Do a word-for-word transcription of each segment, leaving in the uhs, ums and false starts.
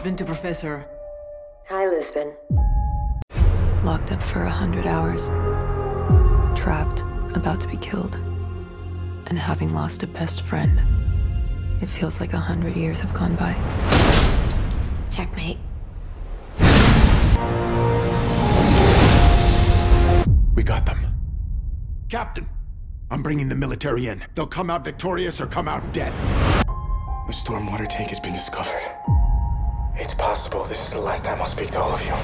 Lisbon to Professor. Hi, Lisbon. Locked up for a hundred hours. Trapped, about to be killed. And having lost a best friend. It feels like a hundred years have gone by. Checkmate. We got them. Captain, I'm bringing the military in. They'll come out victorious or come out dead. The stormwater tank has been discovered. It's possible this is the last time I'll speak to all of you.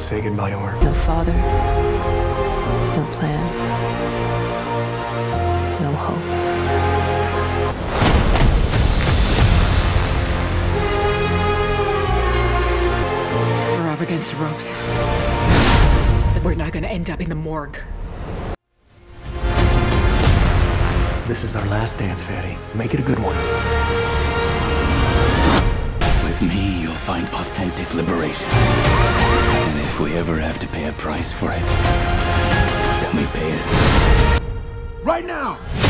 Say goodbye to her. No father. No plan. No hope. Against the ropes. We're not gonna end up in the morgue. This is our last dance, Fatty. Make it a good one. With me, you'll find authentic liberation. And if we ever have to pay a price for it, then we pay it. Right now!